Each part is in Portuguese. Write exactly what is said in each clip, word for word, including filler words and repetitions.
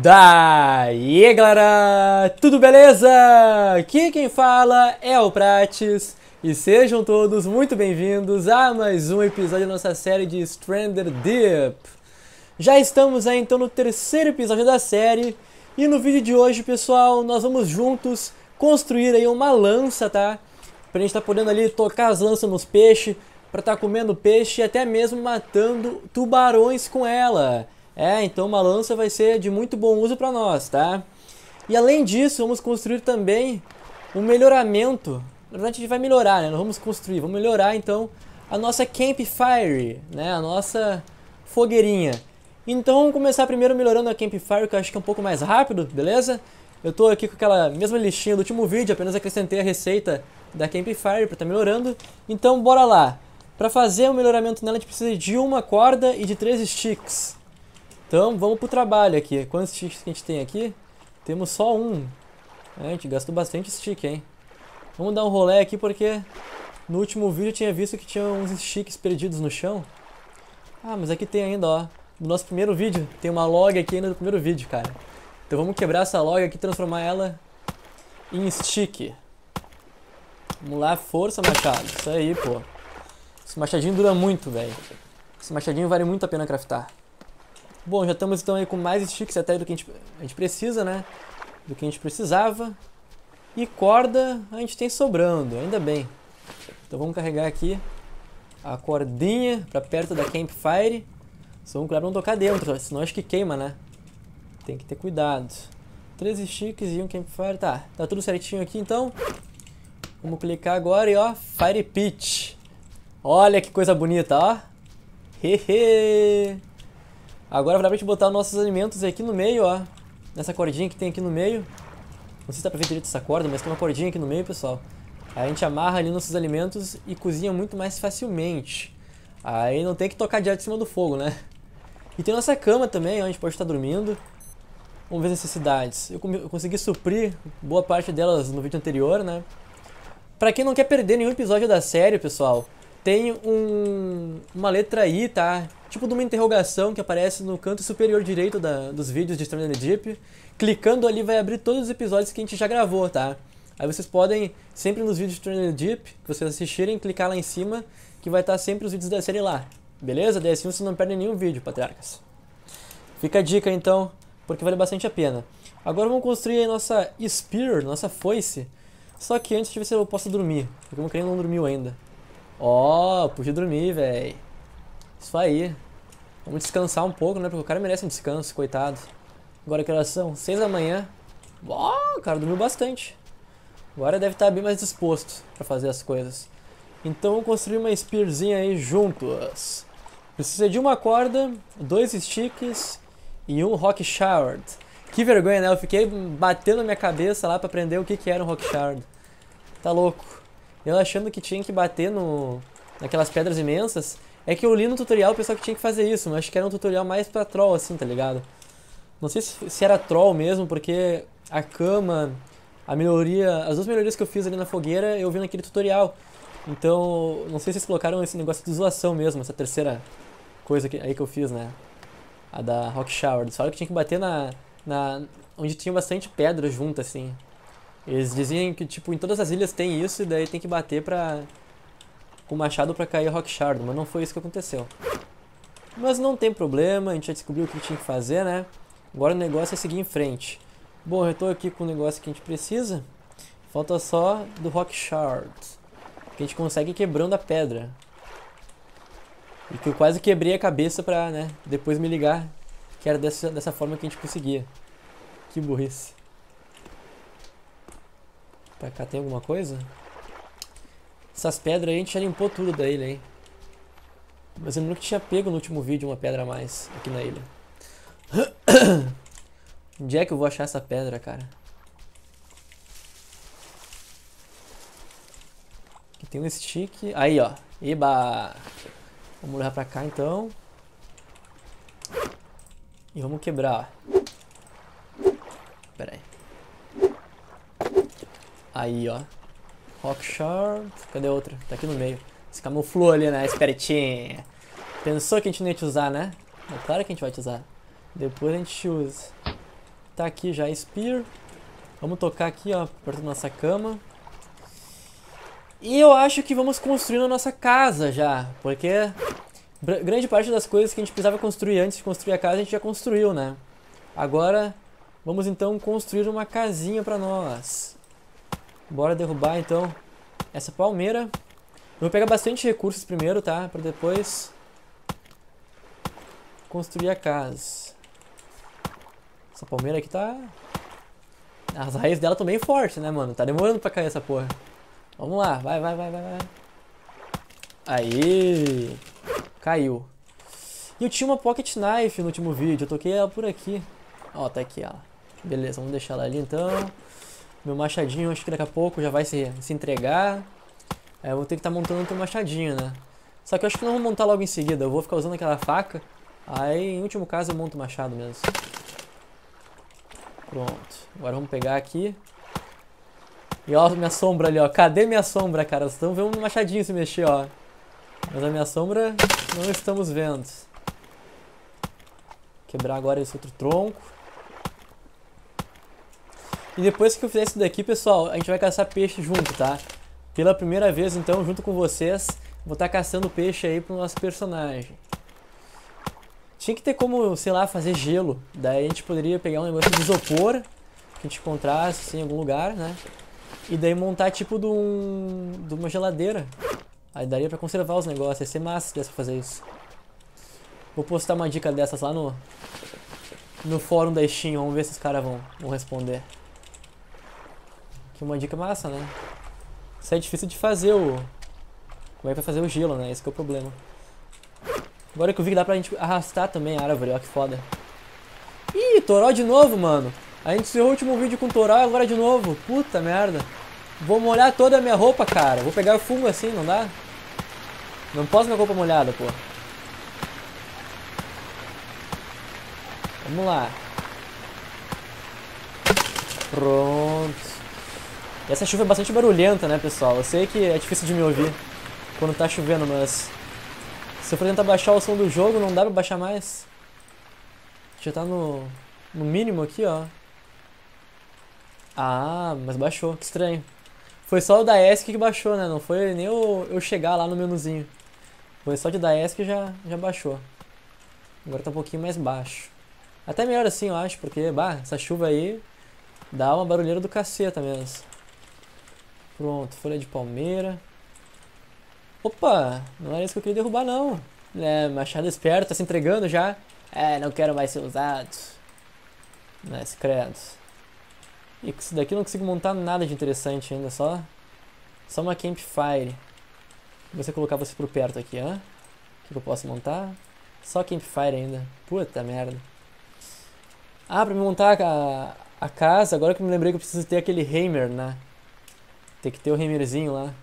Daí, galera! Tudo beleza? Aqui quem fala é o Prates e sejam todos muito bem-vindos a mais um episódio da nossa série de Stranded Deep. Já estamos aí então no terceiro episódio da série e no vídeo de hoje, pessoal, nós vamos juntos construir aí uma lança, tá? Pra gente tá podendo ali tocar as lanças nos peixes, pra tá comendo peixe e até mesmo matando tubarões com ela. É, então uma lança vai ser de muito bom uso para nós, tá? E além disso, vamos construir também um melhoramento. Na verdade, a gente vai melhorar, né? Não vamos construir, vamos melhorar então a nossa Campfire, né? A nossa fogueirinha. Então vamos começar primeiro melhorando a Campfire, que eu acho que é um pouco mais rápido, beleza? Eu tô aqui com aquela mesma listinha do último vídeo, apenas acrescentei a receita da Campfire para estar melhorando. Então bora lá. Para fazer o melhoramento nela, a gente precisa de uma corda e de três sticks. Então vamos pro trabalho aqui. Quantos sticks que a gente tem aqui? Temos só um. É, a gente gastou bastante stick, hein? Vamos dar um rolê aqui porque no último vídeo eu tinha visto que tinha uns sticks perdidos no chão. Ah, mas aqui tem ainda, ó. No nosso primeiro vídeo, tem uma log aqui ainda do primeiro vídeo, cara. Então vamos quebrar essa log aqui e transformar ela em stick. Vamos lá, força, machado. Isso aí, pô. Esse machadinho dura muito, velho. Esse machadinho vale muito a pena craftar. Bom, já estamos então aí com mais sticks até do que a gente, a gente precisa, né? Do que a gente precisava. E corda a gente tem sobrando, ainda bem. Então vamos carregar aqui a cordinha pra perto da Campfire. Só vamos cuidar pra não tocar dentro, senão acho que queima, né? Tem que ter cuidado. treze sticks e um Campfire, tá. Tá tudo certinho aqui então. Vamos clicar agora e ó, Fire Pit. Olha que coisa bonita, ó. Hehe. Agora dá pra gente botar nossos alimentos aqui no meio, ó. Nessa cordinha que tem aqui no meio. Não sei se dá pra ver direito essa corda, mas tem uma cordinha aqui no meio, pessoal. Aí a gente amarra ali nossos alimentos e cozinha muito mais facilmente. Aí não tem que tocar direto em cima do fogo, né? E tem nossa cama também, ó. A gente pode estar dormindo. Vamos ver as necessidades. Eu consegui suprir boa parte delas no vídeo anterior, né? Pra quem não quer perder nenhum episódio da série, pessoal, tem um, uma letra I, tá? Tipo de uma interrogação que aparece no canto superior direito da, dos vídeos de Stranded Deep. Clicando ali vai abrir todos os episódios que a gente já gravou, tá? Aí vocês podem, sempre nos vídeos de Stranded Deep, que vocês assistirem, clicar lá em cima, que vai estar sempre os vídeos da série lá. Beleza? Daí assim vocês não perdem nenhum vídeo, patriarcas. Fica a dica então, porque vale bastante a pena. Agora vamos construir a nossa Spear, nossa foice. Só que antes, deixa eu ver se eu posso dormir, porque o meu crânio não dormiu ainda. Ó, oh, pude dormir, velho. Isso aí. Vamos descansar um pouco, né? Porque o cara merece um descanso, coitado. Agora que horas são? seis da manhã. Ó, oh, o cara dormiu bastante. Agora deve estar bem mais disposto pra fazer as coisas. Então vamos construir uma spearzinha aí juntos. Precisa de uma corda, dois sticks e um Rock Shard. Que vergonha, né? Eu fiquei batendo na minha cabeça lá pra aprender o que, que era um Rock Shard. Tá louco. Eu achando que tinha que bater no... naquelas pedras imensas. É que eu li no tutorial o pessoal que tinha que fazer isso, mas acho que era um tutorial mais pra troll, assim, tá ligado? Não sei se, se era troll mesmo, porque a cama, a melhoria, as duas melhorias que eu fiz ali na fogueira, eu vi naquele tutorial. Então, não sei se eles colocaram esse negócio de zoação mesmo, essa terceira coisa que, aí que eu fiz, né? A da Rock Shower. Eles falaram que tinha que bater na, na... onde tinha bastante pedra junto, assim. Eles diziam que, tipo, em todas as ilhas tem isso, e daí tem que bater pra... com o machado pra cair a Rock Shard, mas não foi isso que aconteceu. Mas não tem problema, a gente já descobriu o que tinha que fazer, né? Agora o negócio é seguir em frente. Bom, eu tô aqui com o negócio que a gente precisa. Falta só do Rock Shard, que a gente consegue quebrando a pedra. E que eu quase quebrei a cabeça pra, né, depois me ligar que era dessa, dessa forma que a gente conseguia. Que burrice. Pra cá tem alguma coisa? Essas pedras aí, a gente já limpou tudo da ilha, hein? Mas eu nunca tinha pego no último vídeo uma pedra a mais aqui na ilha. Onde é que eu vou achar essa pedra, cara? Aqui tem um stick. Aí, ó. Eba! Vamos levar pra cá, então. E vamos quebrar, ó. Pera aí. Aí, ó. Rock Shard, cadê a outra? Tá aqui no meio. Se camuflou ali, né? Espertinha. Pensou que a gente não ia te usar, né? É claro que a gente vai te usar. Depois a gente te usa. Tá aqui já a Spear. Vamos tocar aqui, ó, perto da nossa cama. E eu acho que vamos construir a nossa casa já, porque grande parte das coisas que a gente precisava construir antes de construir a casa, a gente já construiu, né? Agora, vamos então construir uma casinha pra nós. Bora derrubar então essa palmeira. Eu vou pegar bastante recursos primeiro, tá? Pra depois construir a casa. Essa palmeira aqui tá... As raízes dela estão bem fortes, né, mano? Tá demorando pra cair essa porra. Vamos lá, vai, vai, vai, vai, vai. Aí, caiu. E eu tinha uma pocket knife no último vídeo, eu toquei ela por aqui. Ó, tá aqui ela. Beleza, vamos deixar ela ali então. Meu machadinho, acho que daqui a pouco já vai se, se entregar. Aí eu vou ter que estar tá montando outro machadinho, né? Só que eu acho que não vou montar logo em seguida, eu vou ficar usando aquela faca. Aí, em último caso, eu monto o machado mesmo. Pronto, agora vamos pegar aqui. E ó, minha sombra ali, ó. Cadê minha sombra, cara? Vocês estão vendo o machadinho se mexer, ó. Mas a minha sombra não estamos vendo. Quebrar agora esse outro tronco. E depois que eu fizer isso daqui, pessoal, a gente vai caçar peixe junto, tá? Pela primeira vez, então, junto com vocês, vou estar caçando peixe aí pro nosso personagem. Tinha que ter como, sei lá, fazer gelo. Daí a gente poderia pegar um negócio de isopor que a gente encontrasse assim, em algum lugar, né? E daí montar tipo de, um, de uma geladeira. Aí daria pra conservar os negócios. Ia ser massa se desse pra fazer isso. Vou postar uma dica dessas lá no no fórum da Steam. Vamos ver se os caras vão, vão responder. Que uma dica massa, né? Isso é difícil de fazer o... Como é que vai fazer o gelo, né? Esse que é o problema. Agora que eu vi que dá pra gente arrastar também a árvore. Ó, que foda. Ih, toró de novo, mano. A gente encerrou o último vídeo com toró agora de novo. Puta merda. Vou molhar toda a minha roupa, cara. Vou pegar fungo assim, não dá? Não posso minha roupa molhada, pô. Vamos lá. Pronto. Essa chuva é bastante barulhenta, né, pessoal? Eu sei que é difícil de me ouvir quando tá chovendo, mas... Se eu for tentar baixar o som do jogo, não dá pra baixar mais. Já tá no, no mínimo aqui, ó. Ah, mas baixou, que estranho. Foi só o da E S C que baixou, né? Não foi nem eu, eu chegar lá no menuzinho. Foi só de da E S C que já, já baixou. Agora tá um pouquinho mais baixo. Até melhor assim, eu acho, porque, bah, essa chuva aí dá uma barulheira do caceta mesmo. Pronto, folha de palmeira. Opa, não era isso que eu queria derrubar, não. É, machado esperto, tá se entregando já. É, não quero mais ser usado. Mas, credo. E isso daqui eu não consigo montar nada de interessante ainda, só Só uma Campfire. Vou você colocar você por perto aqui, hã? O que eu posso montar? Só Campfire ainda, puta merda. Ah, pra me montar a, a casa, agora que eu me lembrei que eu preciso ter aquele hammer, né? Tem que ter o hammerzinho lá.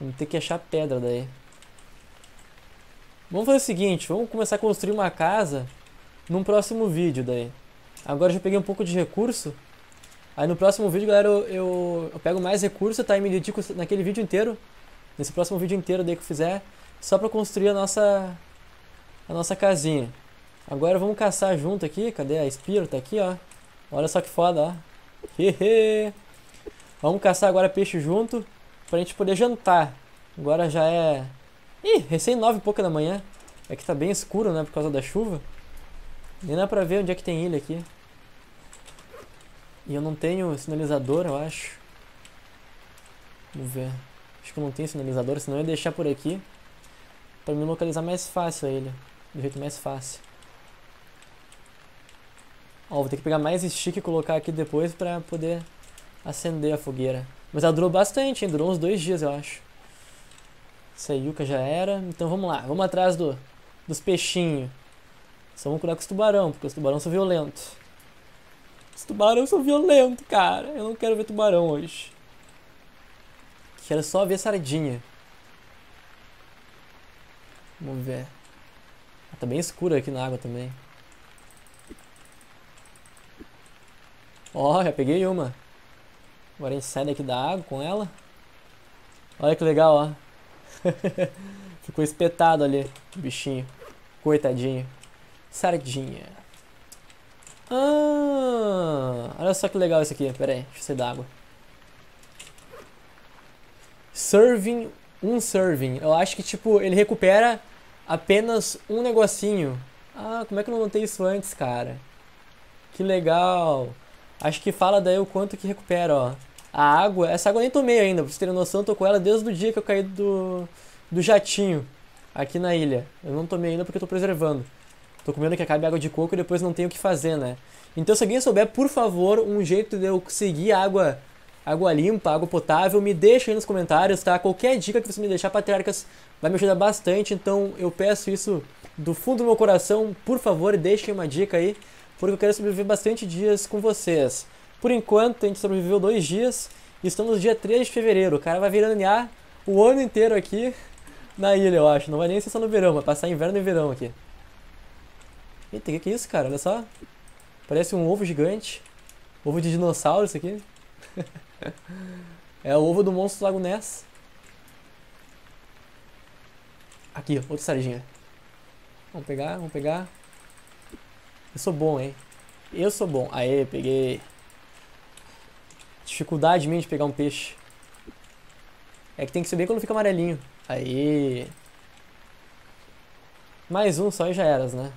Vamos ter que achar pedra daí. Vamos fazer o seguinte, vamos começar a construir uma casa num próximo vídeo daí. Agora já peguei um pouco de recurso. Aí no próximo vídeo, galera, eu, eu, eu pego mais recurso, tá? E me dedico naquele vídeo inteiro. Nesse próximo vídeo inteiro daí que eu fizer. Só pra construir a nossa... A nossa casinha. Agora vamos caçar junto aqui. Cadê a Spear? Tá aqui, ó. Olha só que foda, ó. Hehe. Vamos caçar agora peixe junto. Pra gente poder jantar. Agora já é... Ih, recém nove e pouca da manhã. É que tá bem escuro, né? Por causa da chuva. Nem dá pra ver onde é que tem ilha aqui. E eu não tenho sinalizador, eu acho. Vamos ver. Acho que eu não tenho sinalizador, senão eu ia deixar por aqui. Pra me localizar mais fácil a ilha. Do jeito mais fácil. Ó, vou ter que pegar mais stick e colocar aqui depois pra poder acender a fogueira. Mas ela durou bastante, hein? Durou uns dois dias, eu acho. Essa yuca já era. Então vamos lá, vamos atrás do, dos peixinhos. Só vamos cuidar com os tubarão, porque os tubarão são violentos. Os tubarão são violentos, cara. Eu não quero ver tubarão hoje. Quero só ver sardinha. Vamos ver. Ah, tá bem escuro aqui na água também. Ó, já peguei uma. Agora a gente sai daqui da água com ela. Olha que legal, ó. Ficou espetado ali o bichinho. Coitadinho. Sardinha. Ah, olha só que legal isso aqui. Pera aí, deixa eu sair da água. Serving, um serving. Eu acho que, tipo, ele recupera apenas um negocinho. Ah, como é que eu não notei isso antes, cara? Que legal. Acho que fala daí o quanto que recupera, ó. A água, essa água eu nem tomei ainda, pra vocês terem noção, eu tô com ela desde o dia que eu caí do, do jatinho aqui na ilha. Eu não tomei ainda porque eu tô preservando. Tô com medo que acabe a água de coco e depois não tenho o que fazer, né? Então se alguém souber, por favor, um jeito de eu conseguir água, água limpa, água potável, me deixa aí nos comentários, tá? Qualquer dica que você me deixar, patriarcas, vai me ajudar bastante. Então eu peço isso do fundo do meu coração, por favor, deixem uma dica aí, porque eu quero sobreviver bastante dias com vocês. Por enquanto, a gente sobreviveu dois dias e estamos no dia três de fevereiro. O cara vai veranear o ano inteiro aqui na ilha, eu acho. Não vai nem ser só no verão, vai passar inverno e verão aqui. Eita, o que, que é isso, cara? Olha só. Parece um ovo gigante. Ovo de dinossauro isso aqui. É o ovo do monstro do Lago Ness. Aqui, ó, outra sardinha. Vamos pegar, vamos pegar. Eu sou bom, hein? Eu sou bom. Aê, peguei. Dificuldade mesmo de pegar um peixe. É que tem que subir quando fica amarelinho. Aí. Mais um só e já eras, né?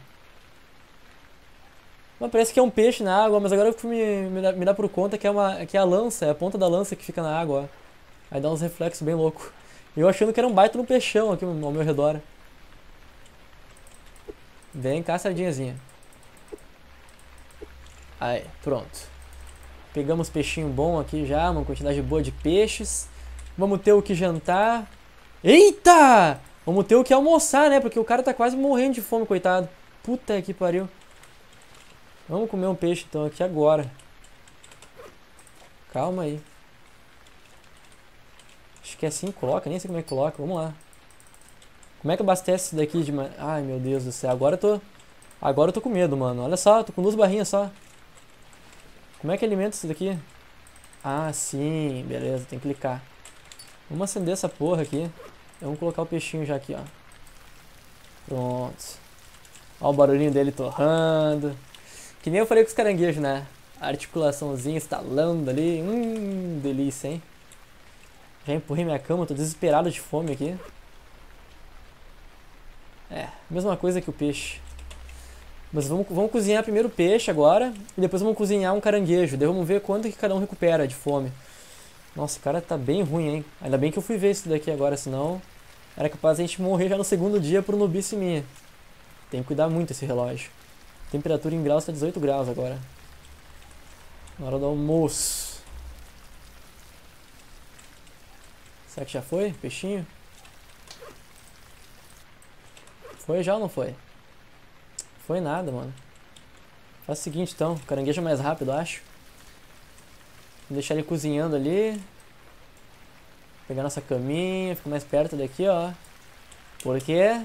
Mas parece que é um peixe na água, mas agora eu fui me, me, dar, me dar por conta que é, uma, que é a lança, é a ponta da lança que fica na água. Ó. Aí dá uns reflexos bem loucos. E eu achando que era um baita no peixão aqui ao meu redor. Vem cá, sardinhazinha. Aí, pronto. Pegamos peixinho bom aqui já, uma quantidade boa de peixes. Vamos ter o que jantar. Eita! Vamos ter o que almoçar, né? Porque o cara tá quase morrendo de fome, coitado. Puta que pariu. Vamos comer um peixe então aqui agora. Calma aí. Acho que é assim que coloca, nem sei como é que coloca. Vamos lá. Como é que abastece isso daqui de man... Ai, meu Deus do céu. Agora eu tô... Agora eu tô com medo, mano. Olha só, eu tô com duas barrinhas só. Como é que alimenta isso daqui? Ah, sim. Beleza, tem que clicar. Vamos acender essa porra aqui. Vamos colocar o peixinho já aqui, ó. Pronto. Ó o barulhinho dele torrando. Que nem eu falei com os caranguejos, né? A articulaçãozinha estalando ali. Hum, delícia, hein? Já empurrei minha cama, tô desesperado de fome aqui. É, mesma coisa que o peixe. Mas vamos, vamos cozinhar primeiro o peixe agora. E depois vamos cozinhar um caranguejo. Daí vamos ver quanto que cada um recupera de fome. Nossa, o cara tá bem ruim, hein? Ainda bem que eu fui ver isso daqui agora, senão... Era capaz de a gente morrer já no segundo dia por nubice minha. Tem que cuidar muito esse relógio. Temperatura em graus tá dezoito graus agora. Na hora do almoço. Será que já foi? Peixinho? Foi já ou não foi? Foi nada, mano. Faz o seguinte, então. Caranguejo mais rápido, eu acho. Vou deixar ele cozinhando ali. Pegar nossa caminha. Fica mais perto daqui, ó. Porque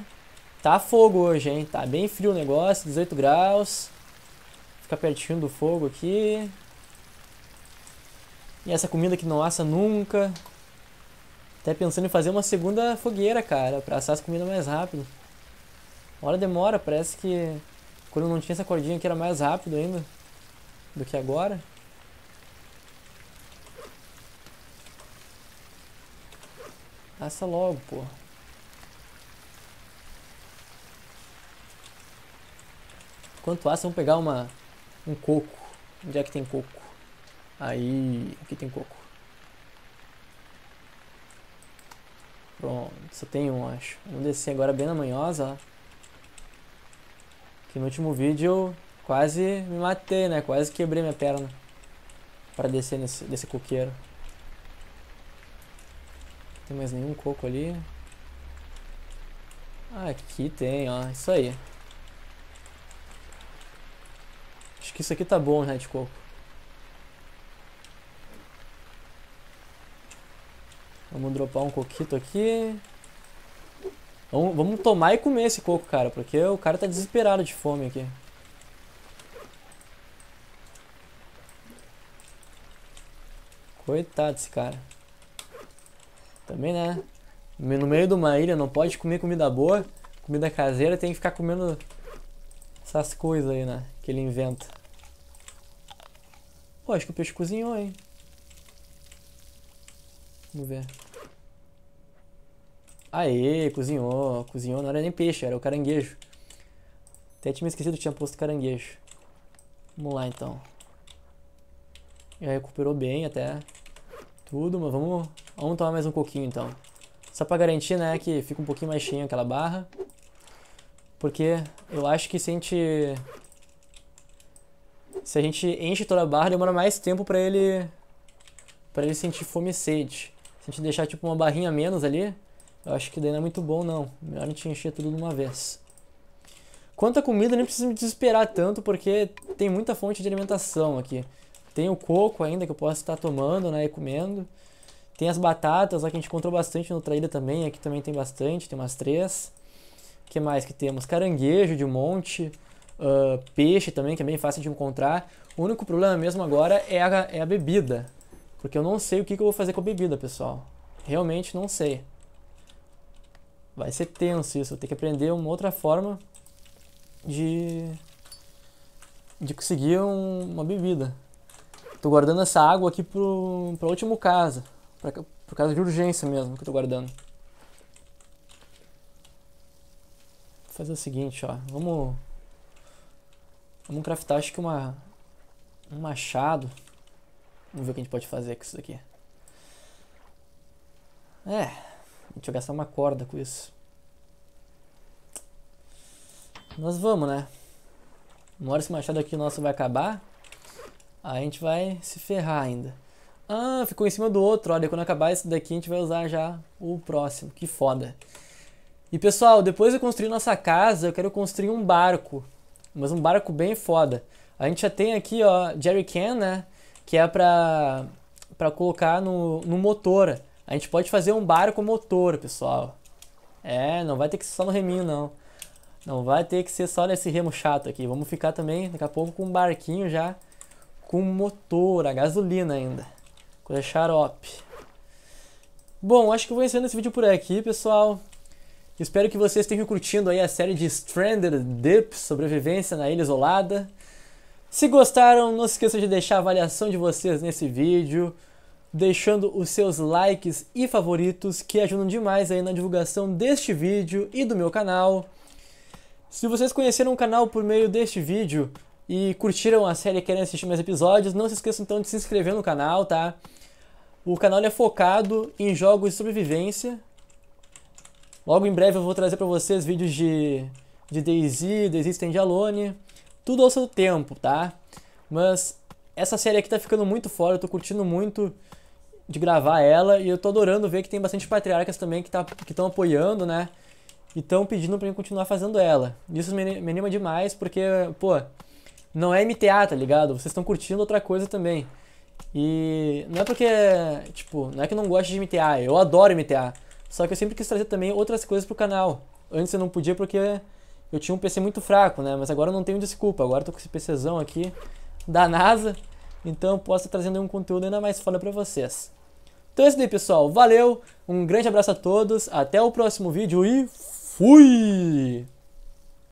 tá fogo hoje, hein? Tá bem frio o negócio. dezoito graus. Fica pertinho do fogo aqui. E essa comida que não assa nunca. Até pensando em fazer uma segunda fogueira, cara. Pra assar as comidas mais rápido. Hora demora, parece que quando não tinha essa cordinha aqui era mais rápido ainda do que agora. Assa logo, pô. Enquanto assa, vamos pegar uma, um coco. Onde é que tem coco? Aí, aqui tem coco. Pronto, só tem um, acho. Vamos descer agora bem na manhosa, ó. Que no último vídeo eu quase me matei, né? Quase quebrei minha perna para descer nesse, desse coqueiro. Não tem mais nenhum coco ali. Aqui tem, ó. Isso aí. Acho que isso aqui tá bom, né, de coco. Vamos dropar um coquito aqui. Vamos tomar e comer esse coco, cara, porque o cara tá desesperado de fome aqui. Coitado desse cara. Também, né? No meio de uma ilha não pode comer comida boa, comida caseira, tem que ficar comendo essas coisas aí, né? Que ele inventa. Pô, acho que o peixe cozinhou, hein? Vamos ver. Aê, cozinhou. Cozinhou, não era nem peixe, era o caranguejo. Até tinha me esquecido que tinha posto caranguejo. Vamos lá, então. Já recuperou bem até tudo, mas vamos, vamos tomar mais um pouquinho, então. Só pra garantir, né, que fica um pouquinho mais cheio aquela barra. Porque eu acho que se a gente... Se a gente enche toda a barra, demora mais tempo pra ele... Pra ele sentir fome e sede. Se a gente deixar, tipo, uma barrinha a menos ali... Eu acho que daí não é muito bom, não. Melhor a gente encher tudo de uma vez. Quanto à comida, nem preciso me desesperar tanto, porque tem muita fonte de alimentação aqui. Tem o coco ainda, que eu posso estar tomando, né, e comendo. Tem as batatas, lá que a gente encontrou bastante no Traíra também. Aqui também tem bastante, tem umas três. O que mais que temos? Caranguejo de monte, uh, peixe também, que é bem fácil de encontrar. O único problema mesmo agora é a, é a bebida. Porque eu não sei o que, que eu vou fazer com a bebida, pessoal. Realmente não sei. Vai ser tenso isso, eu tenho que aprender uma outra forma de, de conseguir um, uma bebida. Tô guardando essa água aqui pro, pro último caso, pra, pro caso de urgência mesmo que eu tô guardando. Vou fazer o seguinte, ó, vamos, vamos craftar acho que uma, um machado. Vamos ver o que a gente pode fazer com isso daqui. É... Deixa eu gastar uma corda com isso. Nós vamos, né? Uma hora esse machado aqui nosso vai acabar. Aí a gente vai se ferrar ainda. Ah, ficou em cima do outro. Olha, quando acabar esse daqui a gente vai usar já o próximo. Que foda. E pessoal, depois de construir nossa casa, eu quero construir um barco. Mas um barco bem foda. A gente já tem aqui, ó, Jerry Can, né? Que é pra, pra colocar no, no motor. A gente pode fazer um barco motor, pessoal. É, não vai ter que ser só no reminho, não. Não vai ter que ser só nesse remo chato aqui. Vamos ficar também, daqui a pouco, com um barquinho já com motor, a gasolina ainda. Coisa xarope. Bom, acho que eu vou encerrando esse vídeo por aqui, pessoal. Espero que vocês estejam curtindo aí a série de Stranded Deep, sobrevivência na ilha isolada. Se gostaram, não se esqueçam de deixar a avaliação de vocês nesse vídeo. Deixando os seus likes e favoritos que ajudam demais aí na divulgação deste vídeo e do meu canal. Se vocês conheceram o canal por meio deste vídeo e curtiram a série e querem assistir mais episódios, não se esqueçam então de se inscrever no canal, tá? O canal é focado em jogos de sobrevivência. Logo em breve eu vou trazer para vocês vídeos de, de DayZ, DayZ Standalone, tudo ao seu tempo, tá? Mas essa série aqui tá ficando muito fora, eu tô curtindo muito de gravar ela, e eu tô adorando ver que tem bastante patriarcas também que tá, que estão apoiando, né? E estão pedindo pra mim continuar fazendo ela. Isso me, me anima demais, porque, pô, não é M T A, tá ligado? Vocês estão curtindo outra coisa também. E não é porque, tipo, não é que eu não gosto de M T A, eu adoro M T A. Só que eu sempre quis trazer também outras coisas pro canal. Antes eu não podia porque eu tinha um P C muito fraco, né? Mas agora eu não tenho desculpa, agora eu tô com esse PCzão aqui da NASA. Então eu posso estar trazendo um conteúdo ainda mais foda pra vocês. Então é isso daí, pessoal. Valeu, um grande abraço a todos, até o próximo vídeo e fui!